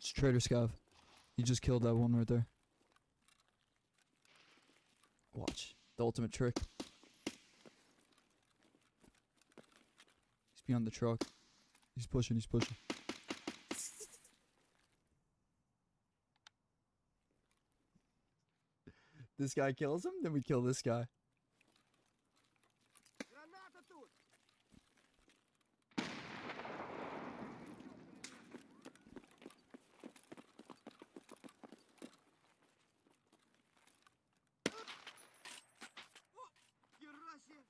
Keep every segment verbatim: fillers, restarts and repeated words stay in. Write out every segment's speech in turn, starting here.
It's traitor Scav. You just killed that one right there. Watch. The ultimate trick. He's behind the truck. He's pushing, he's pushing. This guy kills him, then we kill this guy.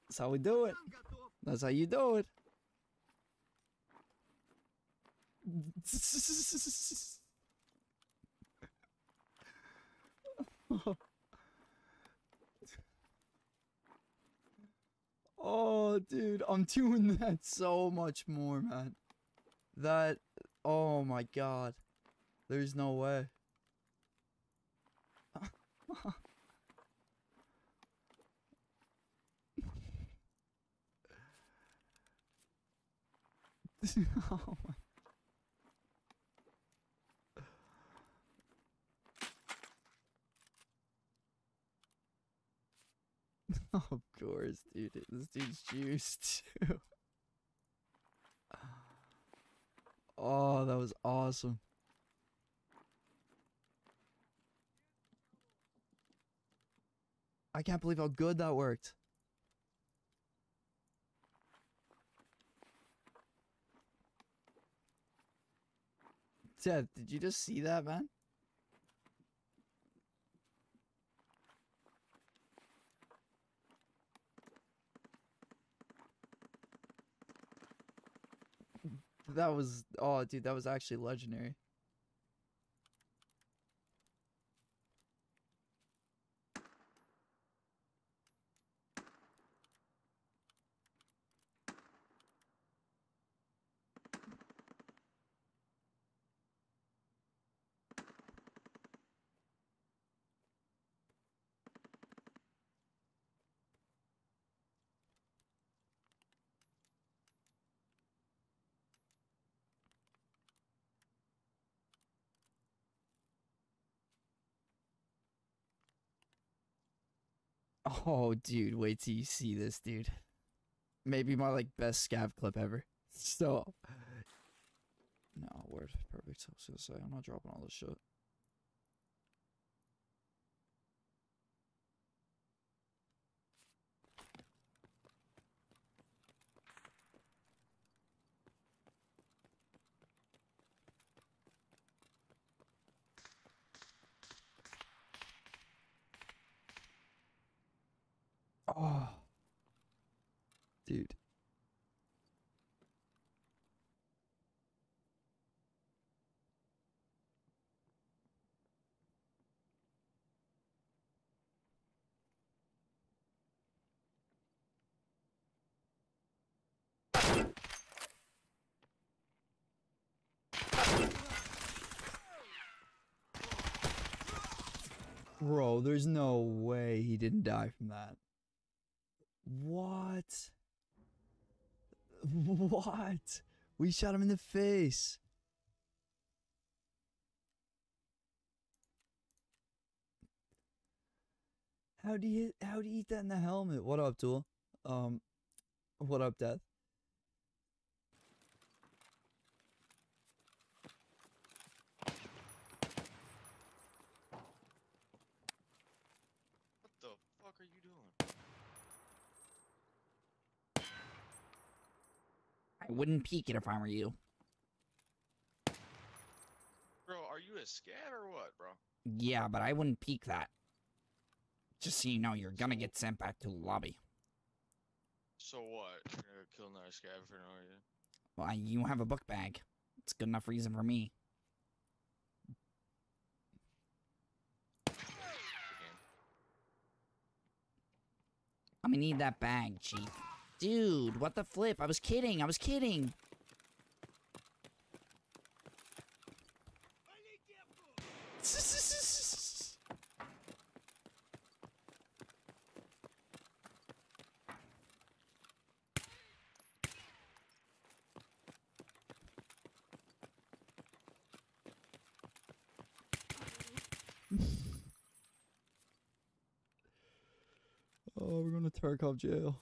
That's how we do it. That's how you do it. Oh, dude, I'm doing that so much more, man. That, oh my god. There's no way. Oh my. Of course, dude. This dude's juiced too. Oh, that was awesome. I can't believe how good that worked. Seth, did you just see that, man? That was, oh dude, that was actually legendary. Oh, dude, wait till you see this, dude. Maybe my, like, best Scav clip ever. So, no, word, perfect, I was gonna say, I'm not dropping all this shit. Oh, dude. Bro, there's no way he didn't die from that. What? What? We shot him in the face. How do you how do you eat that in the helmet? What up, Tool? Um, what up, Death? What the fuck are you doing? I wouldn't peek it if I were you. Bro, are you a scat or what, bro? Yeah, but I wouldn't peek that. Just so you know, you're gonna get sent back to the lobby. So what? You're gonna kill another scat for no reason? Well, you have a book bag. It's a good enough reason for me. I'm gonna need that bag, Chief. Dude, what the flip? I was kidding. I was kidding. Tarkov jail.